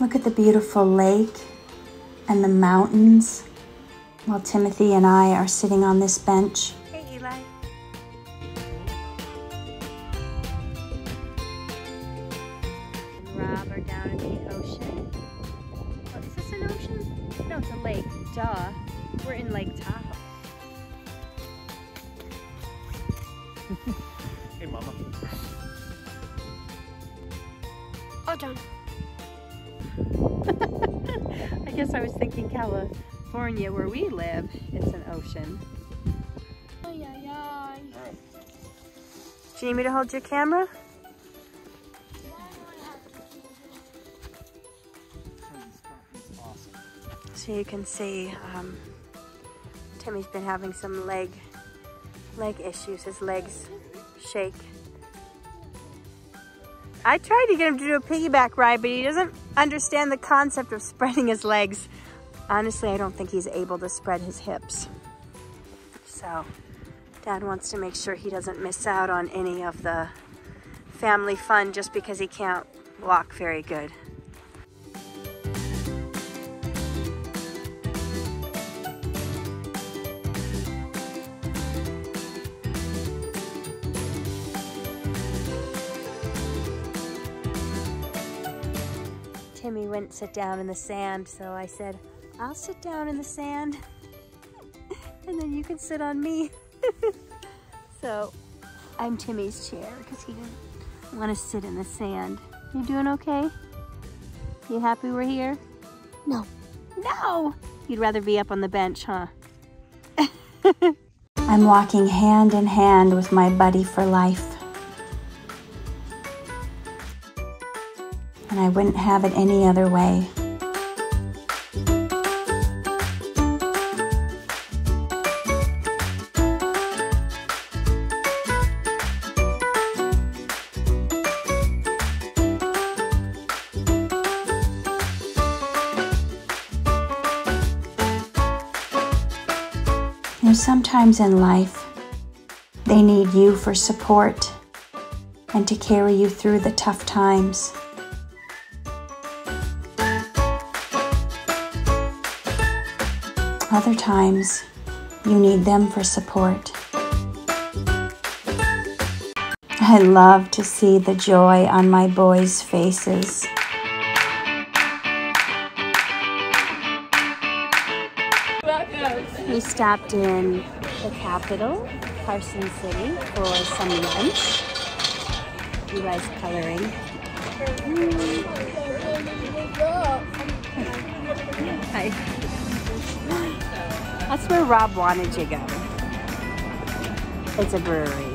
Look at the beautiful lake and the mountains while Timothy and I are sitting on this bench. Hey, Eli. And Rob are down in the ocean. Oh, is this an ocean? No, it's a lake. Duh. We're in Lake Tahoe. Hey, Mama. Oh, John. I guess I was thinking California, where we live, it's an ocean. Ay, ay, ay. Do you need me to hold your camera? So you can see Timmy's been having some leg issues. His legs shake. I tried to get him to do a piggyback ride, but he doesn't understand the concept of spreading his legs. Honestly, I don't think he's able to spread his hips. So, Dad wants to make sure he doesn't miss out on any of the family fun just because he can't walk very good. Timmy wouldn't sit down in the sand, so I said, I'll sit down in the sand and then you can sit on me. So I'm Timmy's chair because he didn't want to sit in the sand. You doing okay? You happy we're here? No. No! You'd rather be up on the bench, huh? I'm walking hand in hand with my buddy for life. And I wouldn't have it any other way. You know, sometimes in life, they need you for support and to carry you through the tough times. Other times, you need them for support. I love to see the joy on my boys' faces. We stopped in the capital, Carson City, for some lunch. Eli's coloring. Hi. That's where Rob wanted to go. It's a brewery.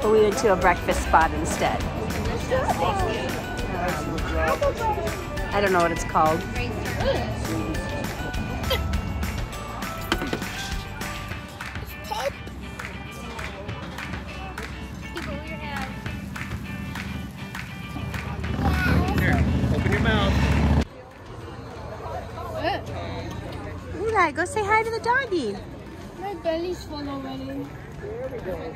But we went to a breakfast spot instead. I don't know what it's called. Go say hi to the doggy. My belly's full already. There we go.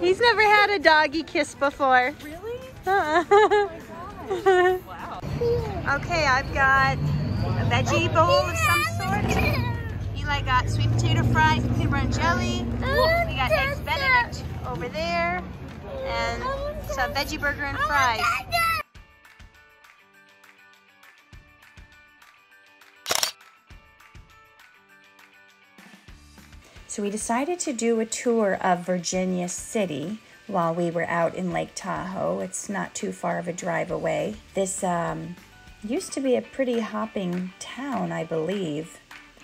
He's never had a doggy kiss before. Really? Oh my gosh. Wow. Okay, I've got a veggie bowl of some sort. I got sweet potato fries, pepperoni jelly. We got eggs Benedict over there, and some veggie burger and fries. So we decided to do a tour of Virginia City while we were out in Lake Tahoe. It's not too far of a drive away. This used to be a pretty hopping town, I believe.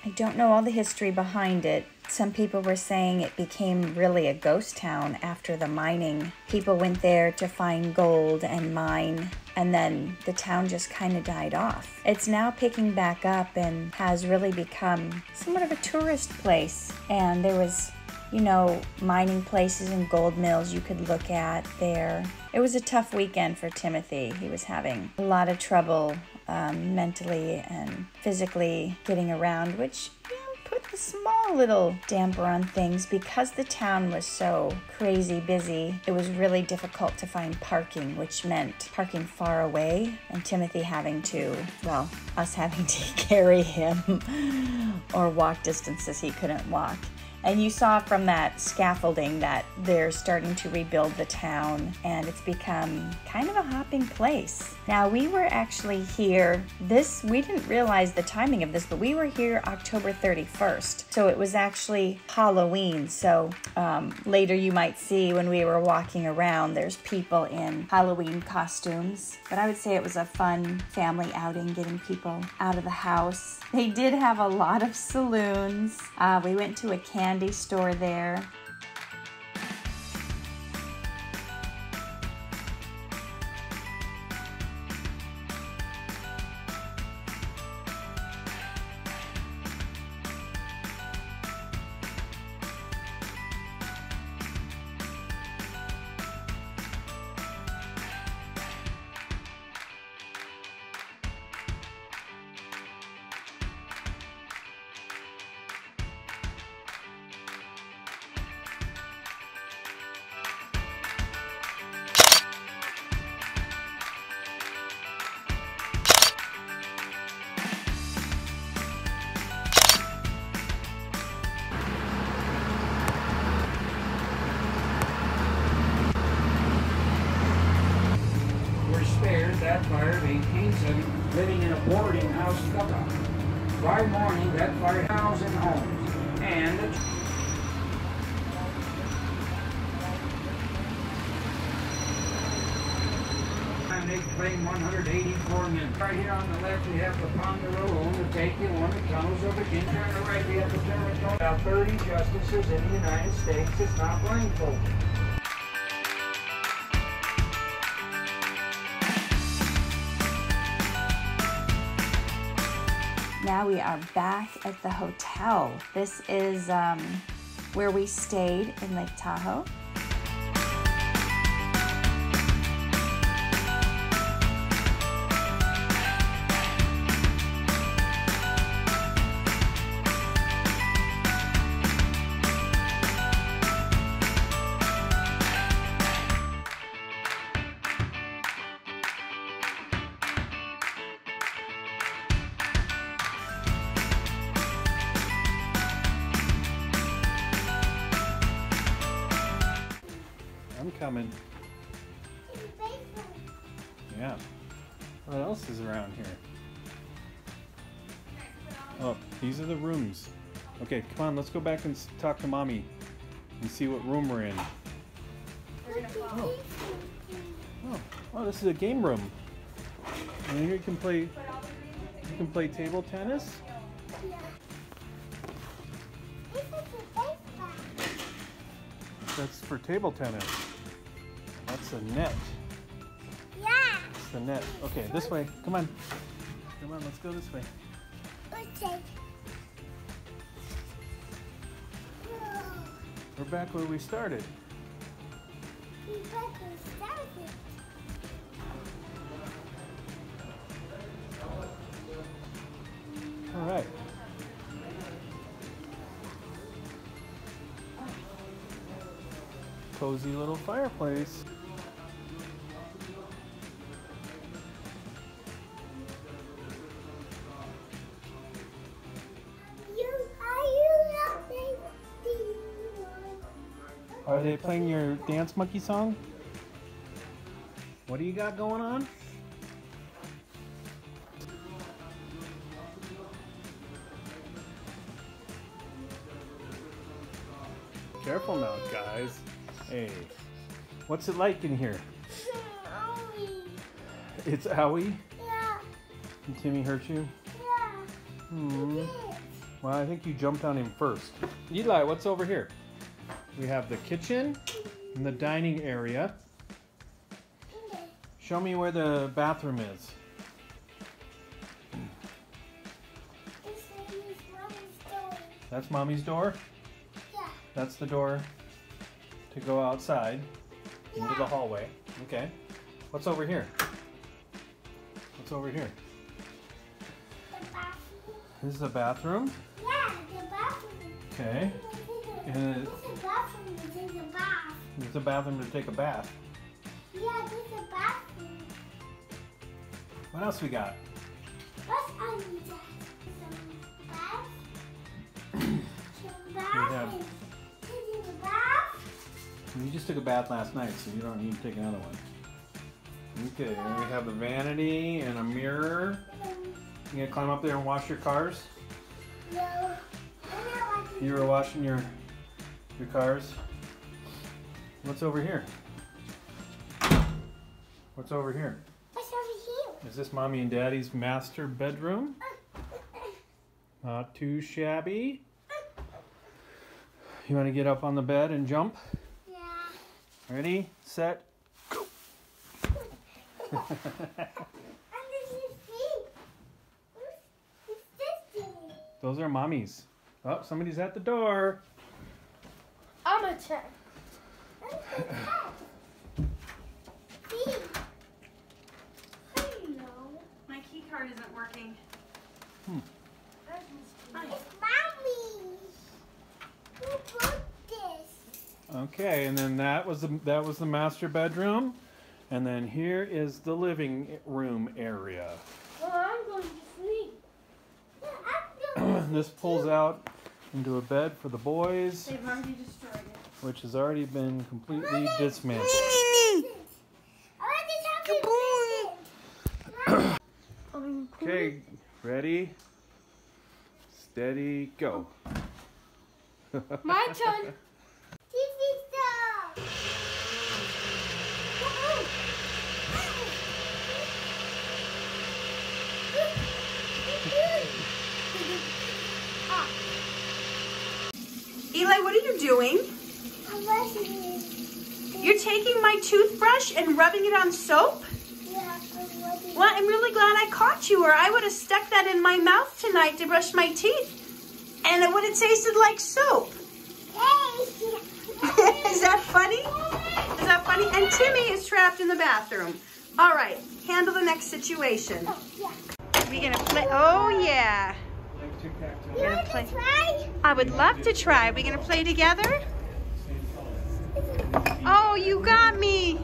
I don't know all the history behind it. Some people were saying it became really a ghost town after the mining. People went there to find gold and mine, and then the town just kind of died off. It's now picking back up and has really become somewhat of a tourist place. And there was you know, mining places and gold mills you could look at there. It was a tough weekend for Timothy. He was having a lot of trouble mentally and physically getting around, which put a small little damper on things because the town was so crazy busy. It was really difficult to find parking, which meant parking far away and Timothy having to, well, us having to carry him or walk distances he couldn't walk. And you saw from that scaffolding that they're starting to rebuild the town and it's become kind of a hopping place. Now we were actually here, we didn't realize the timing of this, but we were here October 31st. So it was actually Halloween. So later you might see when we were walking around, there's people in Halloween costumes. But I would say it was a fun family outing, getting people out of the house. They did have a lot of saloons. We went to a candy store there. That fire maintains him living in a boarding house cutout. By morning, that fire 1,000 homes and a time they claim 184 minutes. Right here on the left, we have the Ponderosa, the Taku, on the tunnels of Virginia, and on the right, we have the territory. About 30 justices in the United States is not blindfolded. Now we are back at the hotel. This is where we stayed in Lake Tahoe. Coming. Yeah. What else is around here? Oh, these are the rooms. Okay, come on, let's go back and talk to Mommy and see what room we're in. Oh, this is a game room. And here you can play table tennis. That's for table tennis. That's the net. Yeah. It's the net. Okay, this way. Come on. Come on, let's go this way. Okay. We're back where we started. We're back where we started. All right. Cozy little fireplace. Are they playing your Dance Monkey song? What do you got going on? Careful now, guys. Hey, what's it like in here? Owie. It's Owie? Yeah. Did Timmy hurt you? Yeah. Hmm. Well, I think you jumped on him first. Eli, what's over here? We have the kitchen and the dining area. Show me where the bathroom is. That's Mommy's door? Yeah. That's the door to go outside into the hallway. Okay. What's over here? What's over here? The bathroom. This is a bathroom? Yeah, the bathroom. Okay. And it's a bathroom to take a bath. It's a bathroom to take a bath. Yeah, this is a bathroom. What else we got? What's on the desk? You just took a bath last night, so you don't need to take another one. Okay, and we have a vanity and a mirror. You gonna climb up there and wash your cars? No, I'm not washing. You were washing your cars. What's over here? What's over here? What's over here? Is this Mommy and Daddy's master bedroom? Not too shabby. You want to get up on the bed and jump? Ready, set, go! Under your feet. What's this doing? Those are Mommy's. Oh, somebody's at the door. I'm a check. See? I don't know. My key card isn't working. It's Mommy's. Okay, and then that was the master bedroom, and then here is the living room area. Well, I'm going to sleep. Yeah, I'm going to sleep. This pulls out into a bed for the boys. They've already destroyed it, which has already been completely dismantled. Okay, ready, steady, go. My turn. Eli, what are you doing? I'm washing it. You're taking my toothbrush and rubbing it on soap? Yeah, I'm washing it. Well, I'm really glad I caught you, or I would have stuck that in my mouth tonight to brush my teeth, and it would have tasted like soap. Is that funny? Is that funny? And Timmy is trapped in the bathroom. All right, handle the next situation. Oh, yeah. We're gonna play. Oh yeah. We're gonna play. I would love to try. We're gonna play together. Oh, you got me.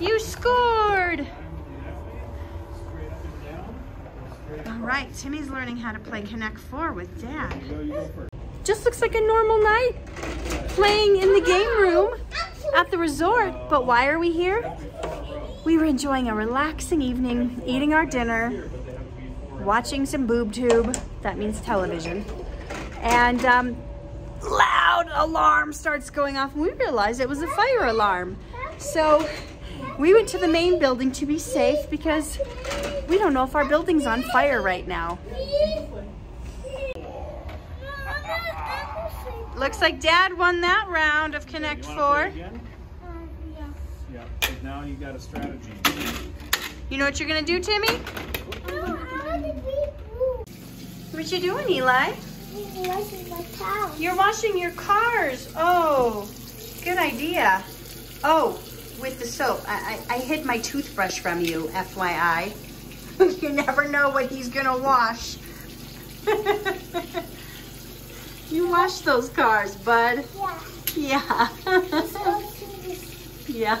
You scored. All right, Timmy's learning how to play Connect Four with Dad. Just looks like a normal night, playing in the game room at the resort. But why are we here? We were enjoying a relaxing evening, eating our dinner, watching some boob tube, that means television, and loud alarm starts going off, and we realized it was a fire alarm. So we went to the main building to be safe because we don't know if our building's on fire right now. Looks like Dad won that round of Connect Four. Yeah, because now you got a strategy. You know what you're gonna do, Timmy? What you doing, Eli? I'm washing my towels. You're washing your cars. Oh, good idea. Oh, with the soap. I hid my toothbrush from you, FYI. You never know what he's gonna wash. You wash those cars, bud. Yeah. Yeah. Yeah.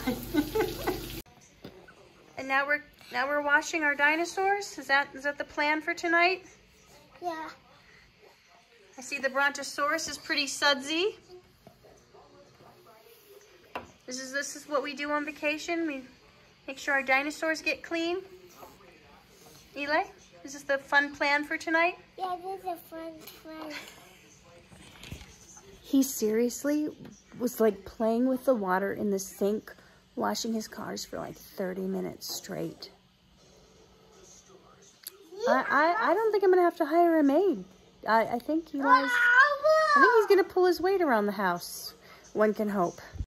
And now we're washing our dinosaurs. Is that the plan for tonight? Yeah. I see the Brontosaurus is pretty sudsy. This is what we do on vacation. We make sure our dinosaurs get clean. Eli, is this the fun plan for tonight? Yeah, this is a fun plan. He seriously was like playing with the water in the sink, washing his cars for like 30 minutes straight. I don't think I'm gonna have to hire a maid. I think he's gonna pull his weight around the house. One can hope.